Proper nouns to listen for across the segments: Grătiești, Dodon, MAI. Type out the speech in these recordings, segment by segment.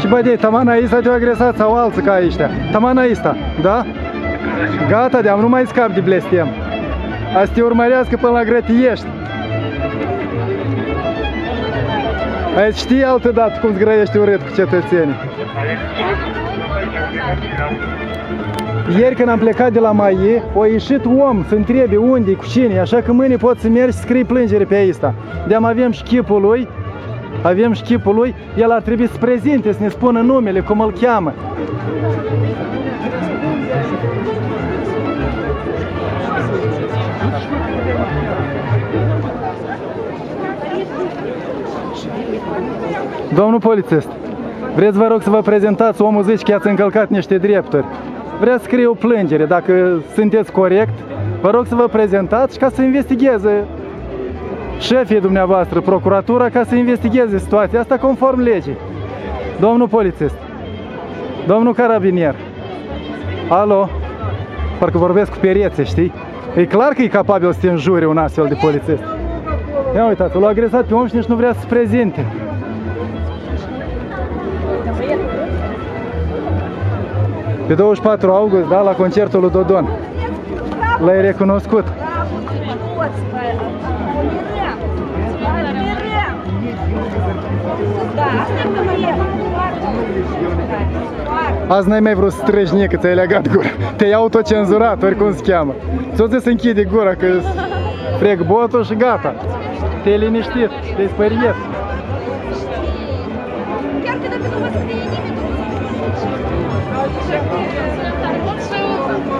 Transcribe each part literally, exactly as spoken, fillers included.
Și băi, de tamana asta te-au agresat sau alții ca ăștia. Tamana asta, da? Gata, de-am, nu mai scap de blestem. A să te urmărească până la Grătiești. Ai știi altă dată cum zgrăiești urât cu cetățenii. Ieri când am plecat de la M A I, a ieșit om să întrebe unde, cu cine, așa că mâine poți să mergi și scrii plângere pe asta. De-am avem și chipul lui, avem și chipul lui, el ar trebui să prezinte, să ne spună numele, cum îl cheamă. Domnul polițist, vreți vă rog să vă prezentați, omul zice că i-ați încălcat niște drepturi. Vrea să scrie o plângere, dacă sunteți corect, vă rog să vă prezentați ca să investigheze șefii dumneavoastră, procuratura, ca să investigheze situația asta conform legii. Domnul polițist, domnul carabinier, alo, parcă vorbesc cu perețe, știi? E clar că e capabil să te înjure un astfel de polițist. Ia uitați, l-a agresat pe om și nici nu vrea să se prezinte. Pe douăzeci și patru august, da, la concertul lui Dodon. L-ai recunoscut. Azi n-ai mai vrut să treci nici, că ți-ai legat gura. Te-ai autocenzurat, oricum se cheamă. Ți-o zis să închide gura, că frec botul și gata. Te-ai liniștit, te-ai speriat.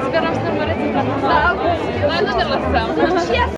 Sperăm să mă rețin. Da, noi nu ne lăsăm.